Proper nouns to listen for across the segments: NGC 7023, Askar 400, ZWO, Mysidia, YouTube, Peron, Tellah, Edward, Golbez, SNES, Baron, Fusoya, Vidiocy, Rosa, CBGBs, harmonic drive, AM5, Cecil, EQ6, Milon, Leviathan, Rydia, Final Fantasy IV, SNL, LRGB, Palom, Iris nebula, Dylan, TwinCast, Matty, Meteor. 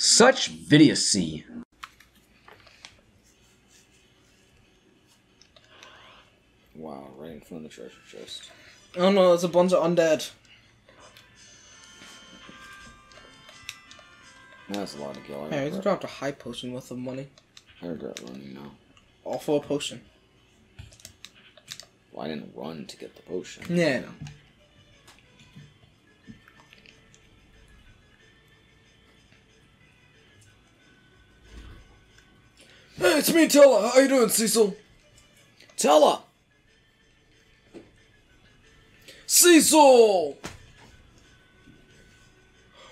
Such Vidiocy. Wow, right in front of the treasure chest. Oh no, there's a bunch of undead. That's a lot of killing. Hey, I just dropped a high potion worth of money. I regret running now. All for a potion. Well, I didn't run to get the potion. Yeah, I know. Hey, it's me, Tellah. How you doing, Cecil? Tellah! Cecil!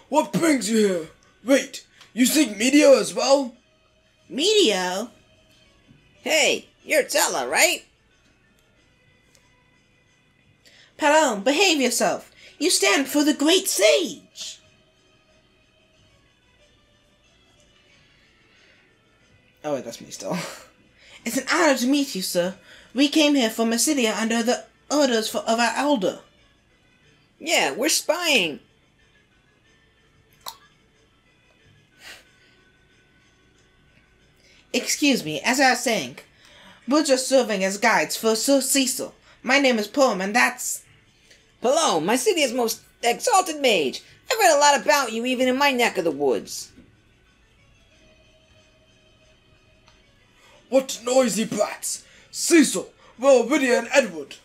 What brings you here? Wait, you sing Meteor as well? Meteor? Hey, you're Tellah, right? Palom, behave yourself. You stand for the great sage. Oh wait, that's me still. It's an honor to meet you, sir. We came here from Mysidia under the orders of our elder. Yeah, we're spying. Excuse me, as I was saying, we're just serving as guides for Sir Cecil. My name is Palom, and that's... Palom, Mysidia's most exalted mage. I've read a lot about you even in my neck of the woods. What noisy brats! Cecil, well, Rydia and Edward!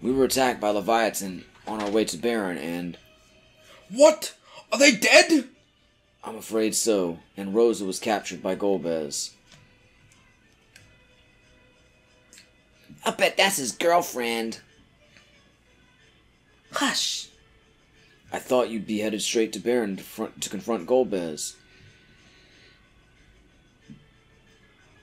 We were attacked by Leviathan on our way to Baron and... What? Are they dead? I'm afraid so, and Rosa was captured by Golbez. I bet that's his girlfriend. Hush! I thought you'd be headed straight to Baron to confront Golbez.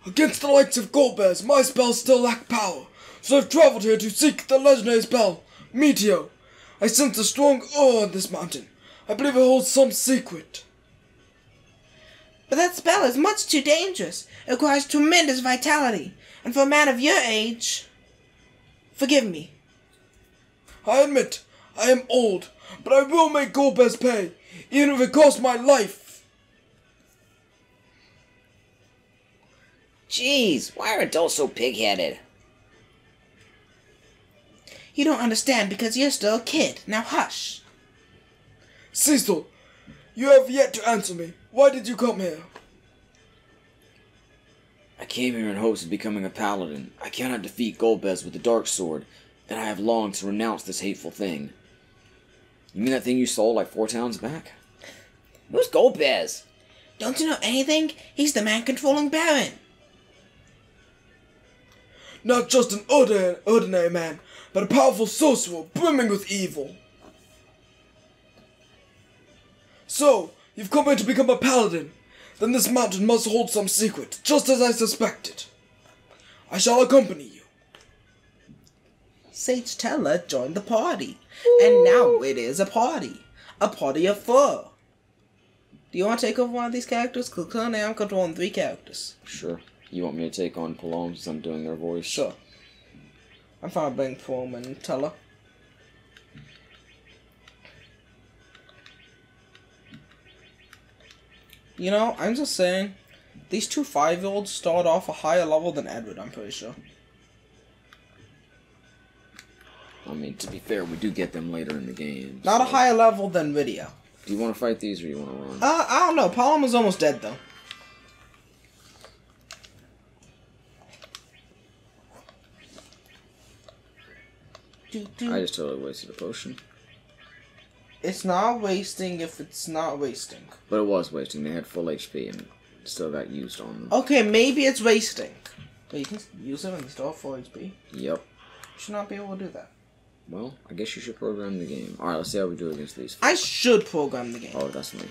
Against the likes of Golbez, my spells still lack power, so I've traveled here to seek the legendary spell, Meteor. I sense a strong aura on this mountain. I believe it holds some secret. But that spell is much too dangerous. It requires tremendous vitality, and for a man of your age... Forgive me. I admit, I am old, but I will make Golbez pay, even if it costs my life. Jeez, why are adults so pig-headed? You don't understand because you're still a kid. Now hush. Cecil, you have yet to answer me. Why did you come here? I came here in hopes of becoming a paladin. I cannot defeat Golbez with the dark sword, and I have longed to renounce this hateful thing. You mean that thing you sold like 4 towns back? Who's Golbez? Don't you know anything? He's the man controlling Baron. Not just an ordinary man, but a powerful sorcerer brimming with evil. So, you've come here to become a paladin. Then this mountain must hold some secret, just as I suspected. I shall accompany you. Sage Tellah joined the party, and now it is a party of 4. Do you want to take over one of these characters? Because currently I'm controlling 3 characters. Sure. You want me to take on Palom since I'm doing their voice? Sure. I'm fine being Palom and Tellah. You know, I'm just saying, these two 5-year-olds start off a higher level than Edward, I'm pretty sure. I mean, to be fair, we do get them later in the game. Not so. A higher level than Rydia. Do you want to fight these or you want to run? I don't know. Palom is almost dead, though. I just totally wasted a potion. It's not wasting if it's not wasting. But it was wasting. They had full HP and still got used on them. Okay, maybe it's wasting. But you can use them and still have full HP? Yep. You should not be able to do that. Well, I guess you should program the game. Alright, let's see how we do against these. I should program the game. Oh, that's me.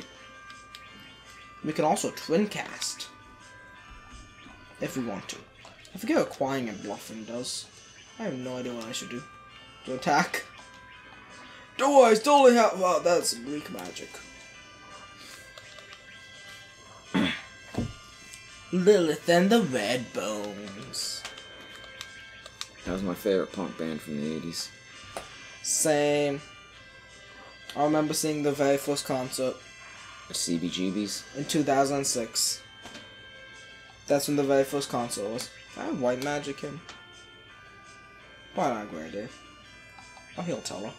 We can also TwinCast. If we want to. I forget what crying and bluffing does. I have no idea what I should do. To attack. Don't worry, I still only have... Wow, that's bleak magic. Lilith and the Red Bones. That was my favorite punk band from the 80s. Same. I remember seeing the very first concert. CBGBs? In 2006. That's when the very first console was. I have white magic him. Why not grade it? Oh, he'll tell her.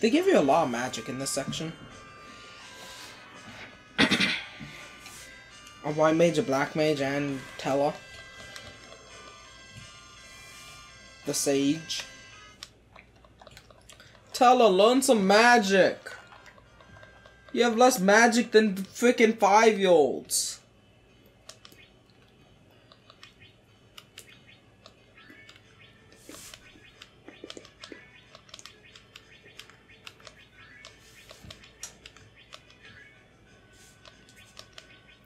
They give you a lot of magic in this section. A white mage, a black mage, and Tellah. The sage. Tellah, learn some magic. You have less magic than freaking 5-year-olds.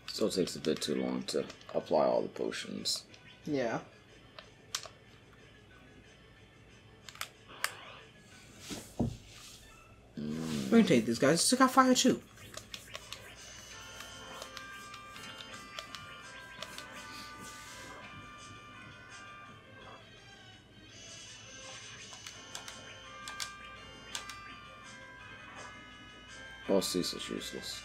Still takes a bit too long to apply all the potions. Yeah. Mm. We're gonna take these guys. It took out fire too. Oh, Cecil's useless.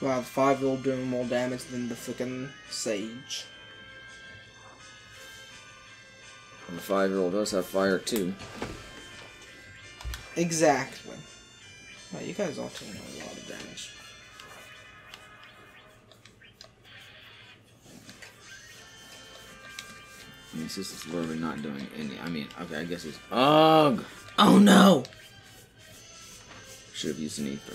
Wow, the 5-year-old doing more damage than the frickin' sage. And the 5-year-old does have fire too. Exactly. Wow, you guys are taking a lot of damage. I mean, this is literally not doing any. I mean, okay, I guess it's. Ugh! Oh no! Should have used an ether.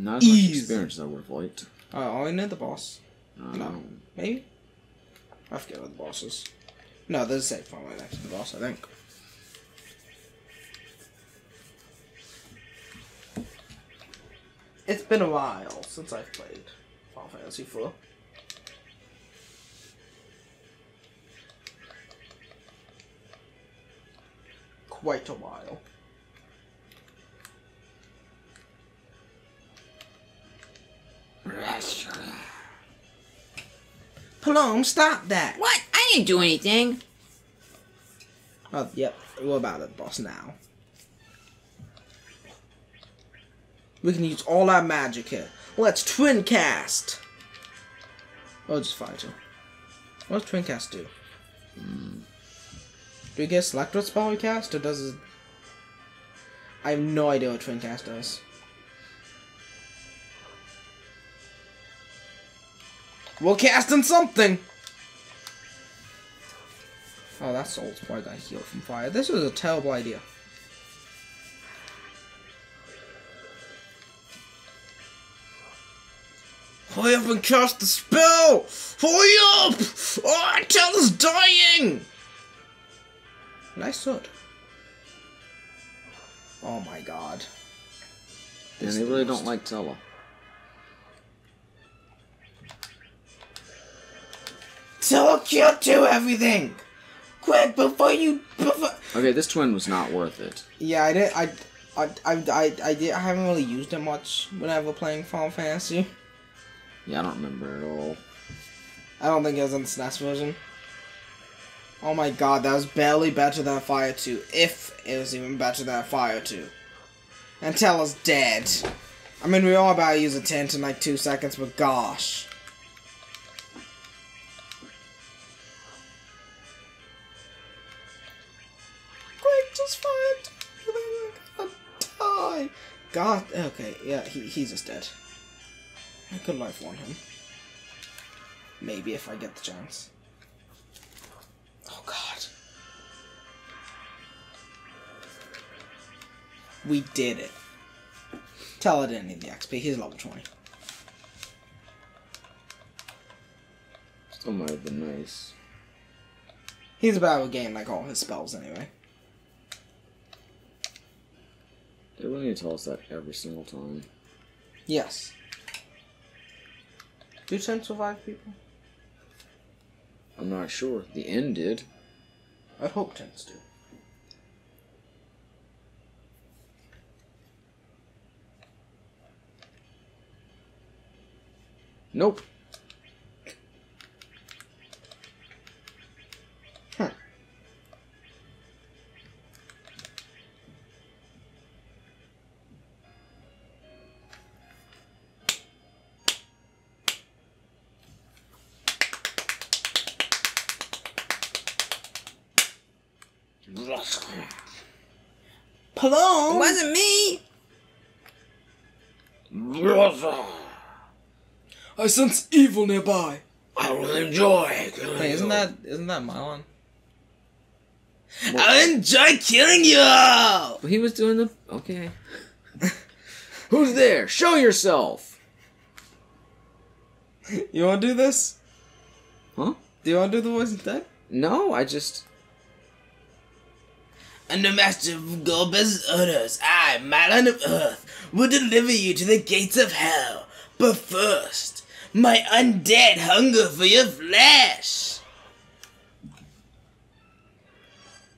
Not as much experience that would have liked. Oh, I know the boss. No. Maybe? I forget what the boss is. No, there's a safe one right next to the boss, I think. It's been a while since I've played Final Fantasy IV. Quite a while. Palom, stop that! What? I didn't do anything! Oh, yep. What about it, boss, now? We can use all our magic here. Let's TwinCast! Oh, just fight him. What does TwinCast do? Mm. Do we get select what spell we cast, or does it... I have no idea what TwinCast does. We'll cast in something! Oh, that soul's probably got healed from fire. This was a terrible idea. Hurry up and cast the spell! Hurry up! Oh, Tellah's dying! Nice sword. Oh my god. And they really don't like Tellah. Tellah can't do everything! Quick, before you... Okay, this twin was not worth it. Yeah, I did. I haven't really used it much whenever playing Final Fantasy. Yeah, I don't remember at all. I don't think it was in the SNES version. Oh my god, that was barely better than Fire 2. If it was even better than Fire 2. And Tellah's dead. I mean, we all about to use a tent in like 2 seconds, but gosh. God, okay, yeah, he's just dead. I could life warn him. Maybe if I get the chance. Oh god. We did it. Tellah didn't need the XP, he's level 20. Still might have been nice. He's about to gain like all his spells anyway. They're willing to tell us that every single time. Yes. Do 10 survive people? I'm not sure. The end did. I'd hope 10s do. Nope. Huh. Palom! It wasn't me! Rosa! I sense evil nearby. I will enjoy killing Wait, isn't that Milon? I'll enjoy killing you! But he was doing the... Okay. Who's there? Show yourself! You wanna do this? Huh? Do you wanna do the voice instead? No, I just... Under Master Golbez's orders, I, Milon of Earth, will deliver you to the gates of hell. But first... my undead hunger for your flesh!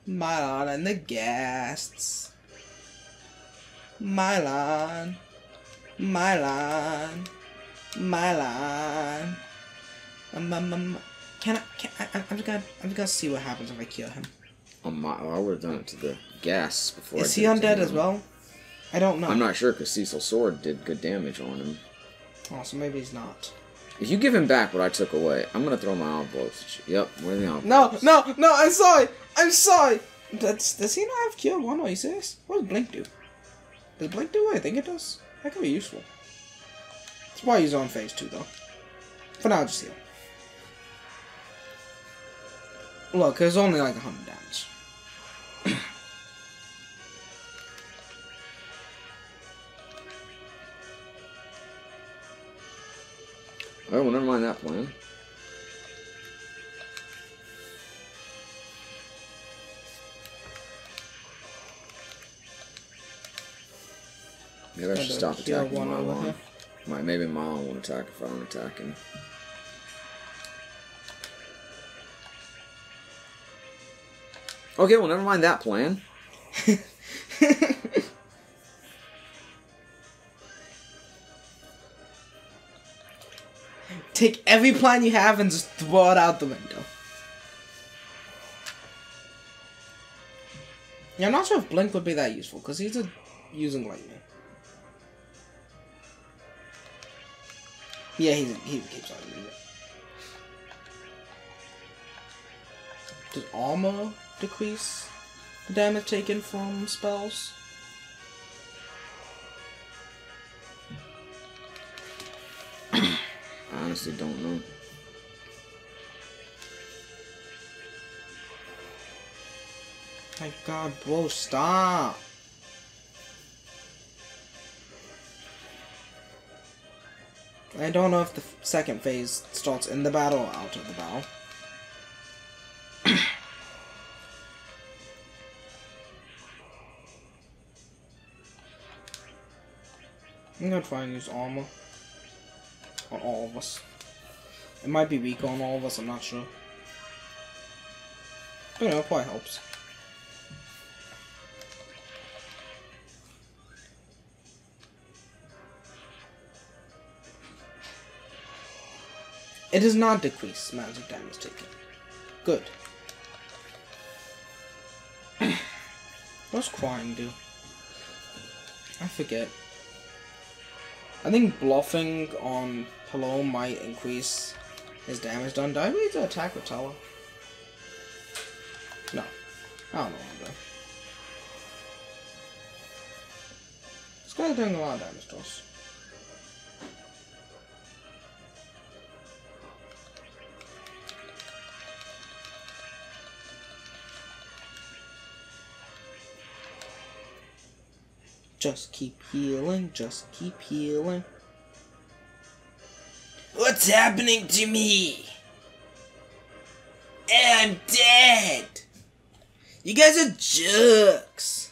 Milon and the Ghasts. Milon. Milon. Milon. I'm just gonna see what happens if I kill him. Oh my, I would've done it to the Ghasts before. Is he undead as well? I don't know. I'm not sure, because Cecil's sword did good damage on him. Oh, so maybe he's not. If you give him back what I took away, I'm gonna throw my envelopes at you. Yep, where are the envelopes? No, no, no, I'm sorry! I'm sorry! Does he not have killed one? Are you serious? What does Blink do? Does Blink do what I think it does? That could be useful. That's why he's on phase 2, though. For now, just heal. Look, there's only like 100 damage. Oh, well, never mind that plan. Maybe I should stop attacking Milon. Maybe Milon won't attack if I don't attack him. Okay, well, never mind that plan. Take every plan you have and just throw it out the window. Yeah, I'm not sure if Blink would be that useful, because he's using lightning. Yeah, he keeps on using it. Does armor decrease the damage taken from spells? Honestly, don't know. My God, bro, stop! I don't know if the second phase starts in the battle or out of the battle. I'm gonna try and use armor. On all of us. It might be weak on all of us, I'm not sure. But you know, it probably helps. It does not decrease the amount of damage taken. Good. What's crying do? I forget. I think bluffing on Palom might increase his damage done. Do I need to attack with Tellah? No. I don't know what I'm doing. This guy's doing a lot of damage to us. Just keep healing, just keep healing. What's happening to me? I'm dead! You guys are jerks!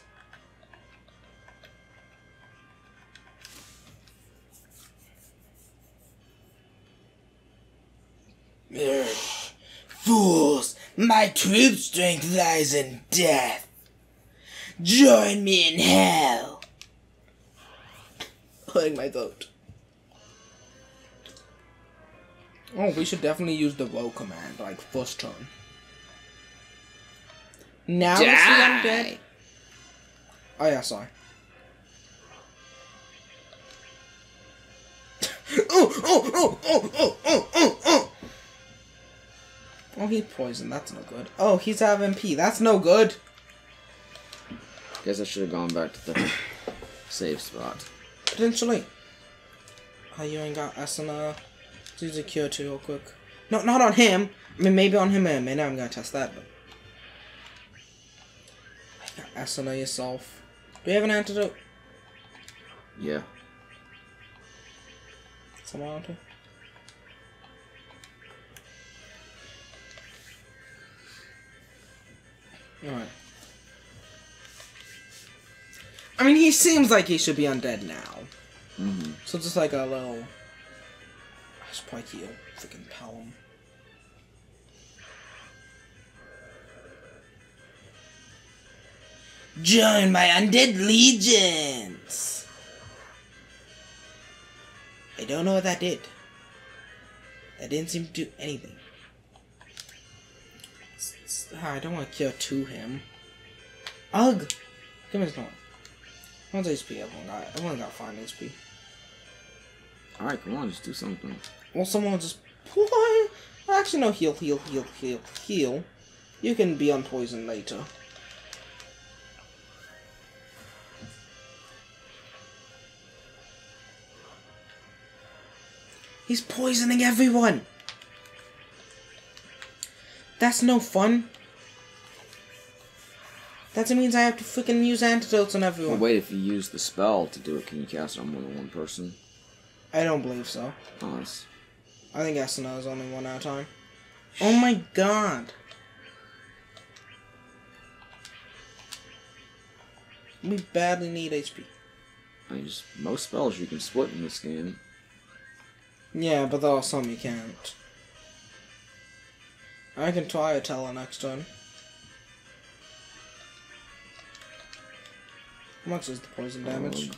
Urgh. Fools! My true strength lies in death! Join me in hell! Putting my vote. Oh, we should definitely use the vote command, like, first turn. Now die. It's the undead. Oh yeah, sorry. Oh, he poisoned. That's no good. Oh, he's out of MP. That's no good. Guess I should have gone back to the save spot. Potentially. Oh, you ain't got Asana. Let's use a cure too real quick. No, not on him. I mean, maybe on him and me. Now I'm gonna test that, but. Asana yourself. Do you have an antidote? Yeah. Someone on to? Alright. I mean, he seems like he should be undead now. Mm-hmm. So just like a little... I should probably keep a freaking Palom. Join my undead legions! I don't know what that did. That didn't seem to do anything. I don't want to kill to him. Ugh! Give me his norm. How much HP everyone got? Everyone got 5 HP. Alright, come on, just do something. Well, someone just... What? Actually, no, heal. You can be on poison later. He's poisoning everyone! That's no fun. That means I have to freaking use antidotes on everyone. Well, wait, if you use the spell to do it, can you cast it on more than one person? I don't believe so. Nice. I think Asana is only one at a time. Oh my god! We badly need HP. I mean, just most spells you can split in this game. Yeah, but there are some you can't. I can try a Tellah next time. How much is the poison damage? The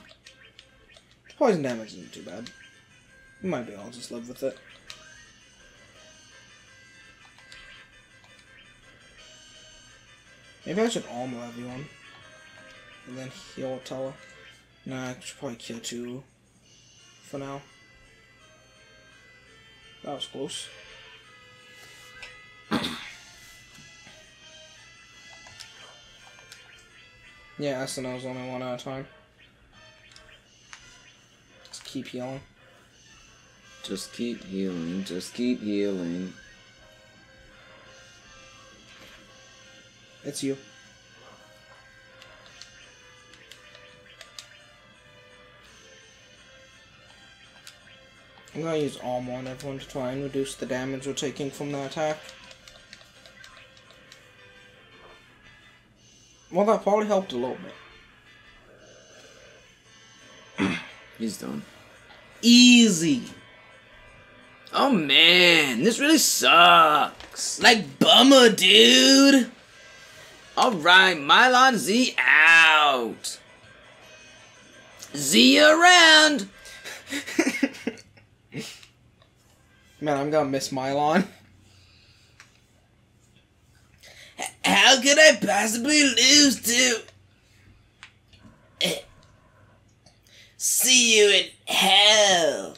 poison damage isn't too bad. You might be able to just live with it. Maybe I should armor everyone. And then heal Tellah. Nah, I should probably kill two for now. That was close. Yeah, SNL was only one at a time. Just keep healing. Just keep healing. Just keep healing. It's you. I'm gonna use armor on everyone to try and reduce the damage we're taking from the attack. Well, that probably helped a little bit. He's done. Easy! Oh man, this really sucks! Like, bummer, dude! Alright, Milon Z out! Z around! Man, I'm gonna miss Milon. How could I possibly lose to... See you in hell!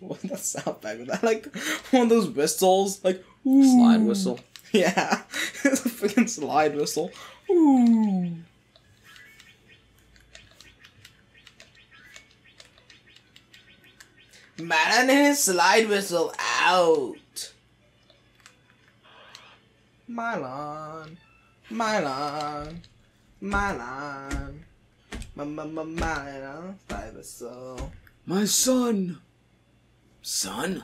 What that sound back with that? Like, one of those whistles? Like, ooh. Slide whistle? Yeah. It's a freaking slide whistle. Ooh. Milon and his slide whistle out. Milon. Milon, slide whistle. My son. Son?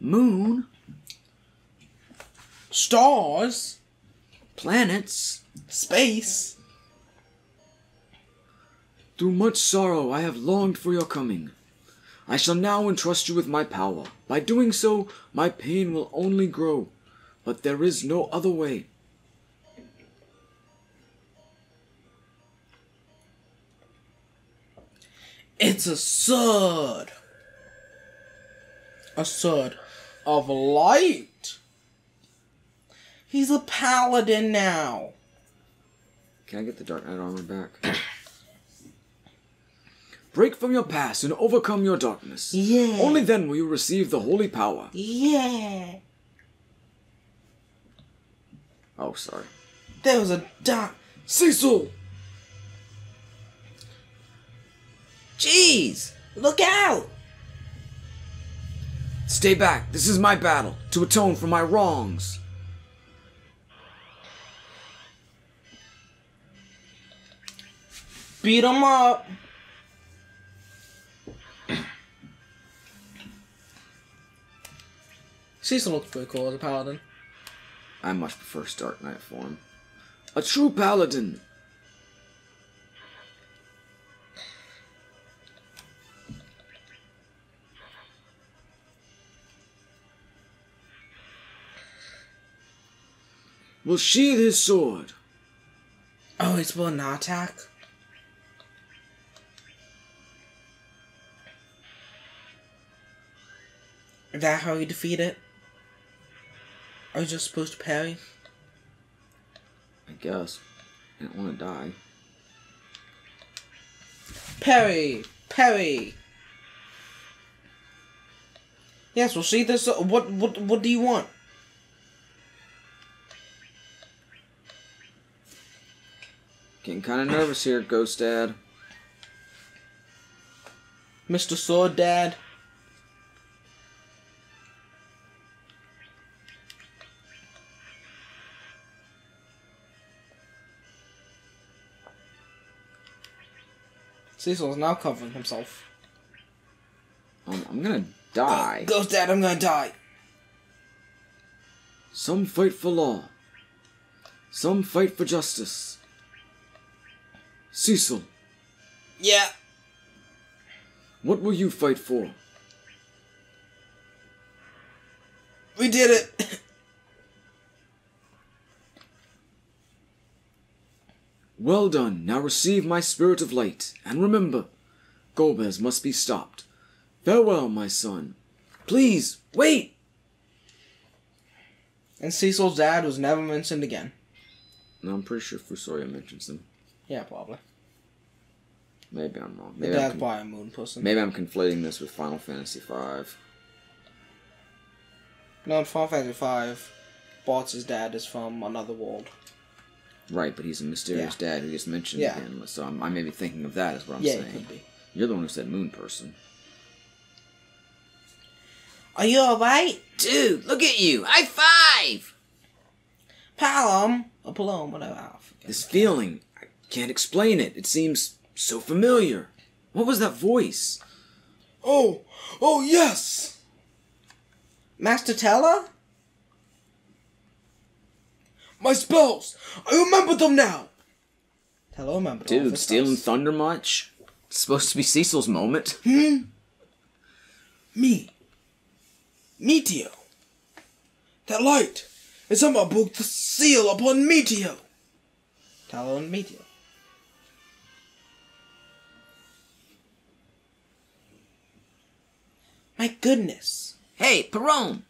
moon, stars, planets, space. Through much sorrow I have longed for your coming. I shall now entrust you with my power. By doing so, my pain will only grow, but there is no other way. It's a sword! A sword of light! He's a paladin now! Can I get the Dark Knight armor back? Break from your past and overcome your darkness. Yeah. Only then will you receive the holy power. Yeah. Oh, sorry. There was a dark... Cecil! Jeez! Look out! Stay back. This is my battle to atone for my wrongs. Beat him up. Cecil looks pretty cool as a paladin. I much prefer his Dark Knight form. A true paladin! Will sheathe his sword. Oh, it will not attack? Is that how you defeat it? Are you just supposed to parry? I guess. I don't want to die. Parry! Parry! Yes, we'll see this. What do you want? Getting kind of nervous here, Ghost Dad. Mr. Sword Dad. Cecil is now covering himself. I'm gonna die. Ghost Dad, I'm gonna die. Some fight for law. Some fight for justice. Cecil. Yeah. What will you fight for? We did it. Well done, now receive my spirit of light, and remember, Golbez must be stopped. Farewell, my son. Please, wait! And Cecil's dad was never mentioned again. No, I'm pretty sure Fusoya mentions him. Yeah, probably. Maybe I'm wrong. Maybe dad's probably a moon person. Maybe I'm conflating this with Final Fantasy V. No, in Final Fantasy V, Bart's dad is from another world. Right, but he's a mysterious dad who gets mentioned again, so I may be thinking of that is what I'm saying. Could be. You're the one who said moon person. Are you alright? Dude, look at you! High five! Palom! Or Palom, whatever. I forget. This feeling, I can't explain it. It seems so familiar. What was that voice? Oh! Oh, yes! Master Tellah? My spells! I remember them now! Hello, remember. Dude, stealing thunder much? It's supposed to be Cecil's moment. Hmm? Meteor. That light. It somehow broke the seal upon Meteor. Tellah and Meteor. My goodness. Hey, Peron!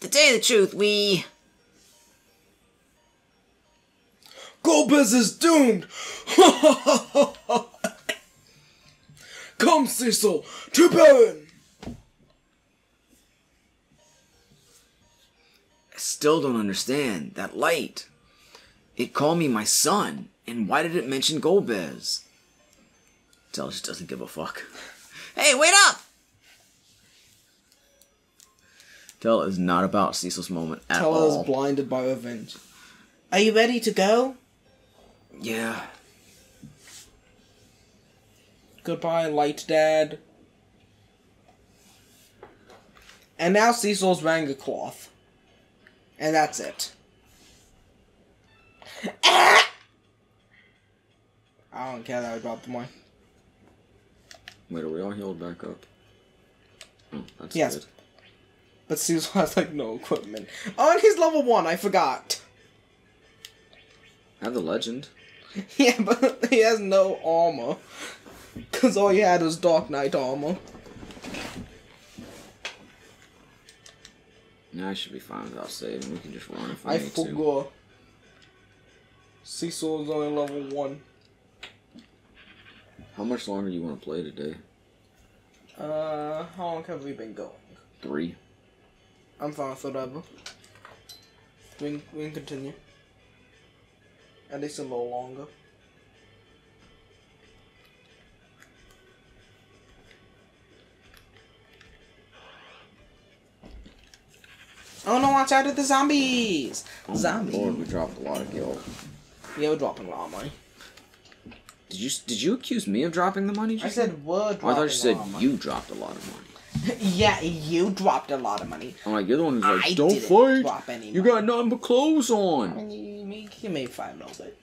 To tell you the truth, we... Golbez is doomed! Come, Cecil, to Baron! I still don't understand that light. It called me my son, and why did it mention Golbez? Tellah just doesn't give a fuck. Hey, wait up! Tellah is not about Cecil's moment at all. Tellah is blinded by revenge. Are you ready to go? Yeah. Goodbye, Light Dad. And now Cecil's wearing a cloth. And that's it. Ah! I don't care that I dropped one. Wait, are we all healed back up? Mm, that's yes. Good. But Cecil has, like, no equipment. Oh, and he's level 1, I forgot. I have the legend. Yeah, but he has no armor. Because all he had was Dark Knight armor. Now I should be fine without saving. We can just run if I need to. I forgot. Cecil is only level 1. How much longer do you want to play today? How long have we been going? 3. I'm fine with whatever. We can continue. At least a little longer. Oh no, watch out at the zombies! Oh, zombies. Lord, we dropped a lot of gold. Yeah, we're dropping a lot of money. Did you accuse me of dropping the money? I said we're dropping a lot of money. I thought you said you dropped a lot of money. Yeah, you dropped a lot of money. I'm like, you're the one who's like, don't fight. Drop any money. You got nothing but clothes on. I mean, you made $5 of it.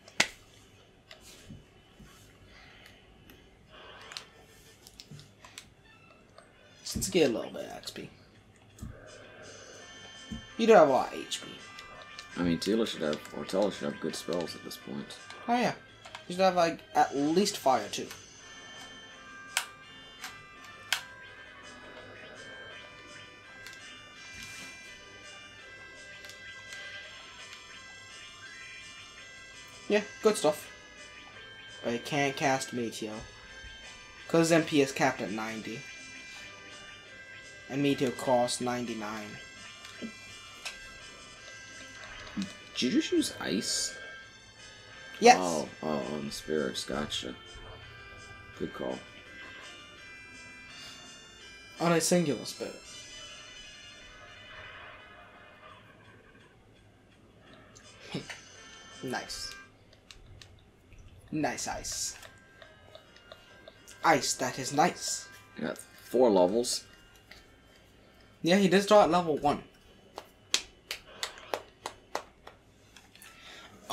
Let's get a little bit of XP. You do have a lot of HP. I mean, Tellah should have good spells at this point. Oh yeah. You should have, like, at least 5 or 2. Yeah, good stuff. But it can't cast Meteor. Because MP is capped at 90. And Meteor costs 99. Did you just use ice? Yes. Oh, on the spirits, gotcha. Good call. On a singular spirit. Nice. Nice ice. Ice, that is nice. You got 4 levels. Yeah, he did start at level 1.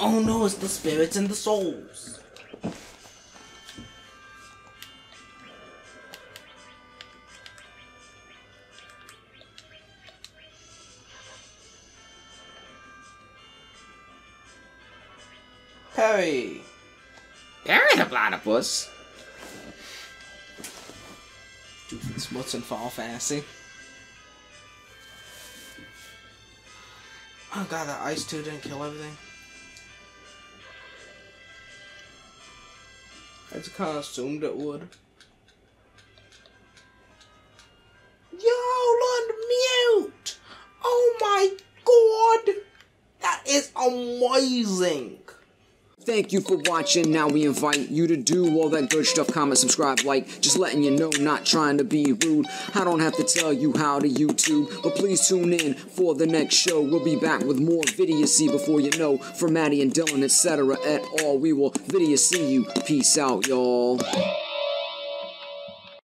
Oh no, it's the spirits and the souls. Perry. Perry the platypus. Stupid smuts and Final Fantasy. Oh god, that ice too didn't kill everything. I just kind of assumed it would. Yo, Lund, mute! Oh my god! That is amazing! Thank you for watching. Now we invite you to do all that good stuff. Comment, subscribe, like. Just letting you know, not trying to be rude. I don't have to tell you how to YouTube. But please tune in for the next show. We'll be back with more Vidiocy before you know. From Matty and Dylan, etc. et al. We will Vidiocy you. Peace out, y'all.